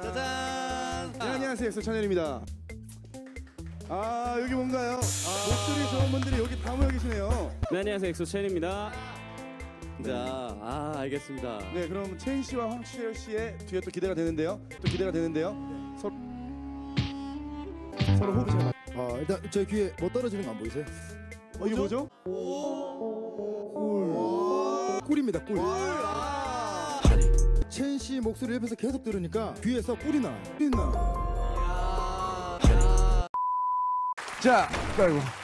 짜잔! 네, 안녕하세요, 엑소 찬열입니다. 아, 여기 뭔가요? 목소리 좋은 분들이 여기 다 모여 계시네요. 네, 안녕하세요, 엑소 첸입니다. 네. 자, 알겠습니다. 네, 그럼 첸 씨와 황치열 씨의 뒤에 또 기대가 되는데요. 네. 서로 호흡이 잘 맞... 일단 제 귀에 뭐 떨어지는 거 안 보이세요? 이게 뭐죠? 꿀입니다, 꿀. 첸 씨 목소리 옆에서 계속 들으니까 귀에서 꿀이 나요. 자,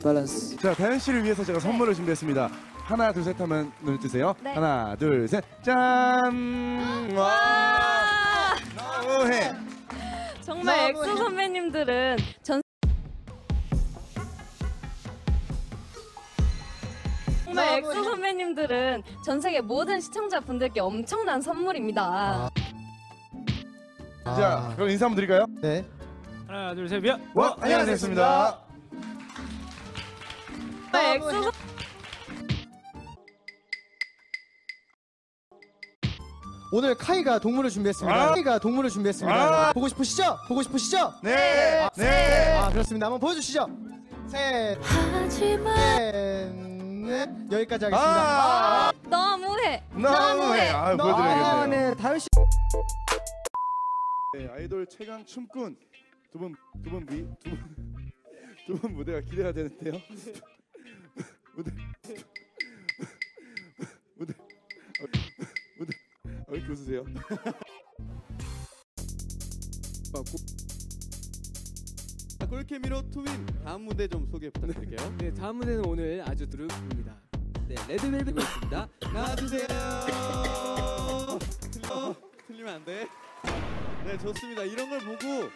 밸런스. 자, 다현 씨를 위해서 제가 선물을 준비했습니다. 하나, 둘, 셋 하면 눈을 뜨세요. 네. 하나, 둘, 셋. 짠! 와! 너무해. 정말 엑소 선배님들은 전 세계 모든 시청자분들께 엄청난 선물입니다. 자, 그럼 인사 한번 드릴까요? 네. 하나, 둘, 셋, 몇! 와! 안녕하세요, 엑소입니다. 엑소... 오늘 카이가 동물을 준비했습니다. 보고 싶으시죠? 네! 네! 그렇습니다. 한번 보여주시죠. 셋! 여기까지 하겠습니다. 너무해! 너무해! 다현 씨... 네, 아이돌 최강 춤꾼 두 분 무대가 기대가 되는데요. 무대 왜 이렇게 웃으세요? 꿀케미로 투윈 다음 무대 좀 소개 부탁드릴게요. 네, 다음 무대는 오늘 아주 드룹입니다. 네, 레드벨벳입니다. 나와주세요. 틀리면 안 돼. 네, 좋습니다. 이런 걸 보고.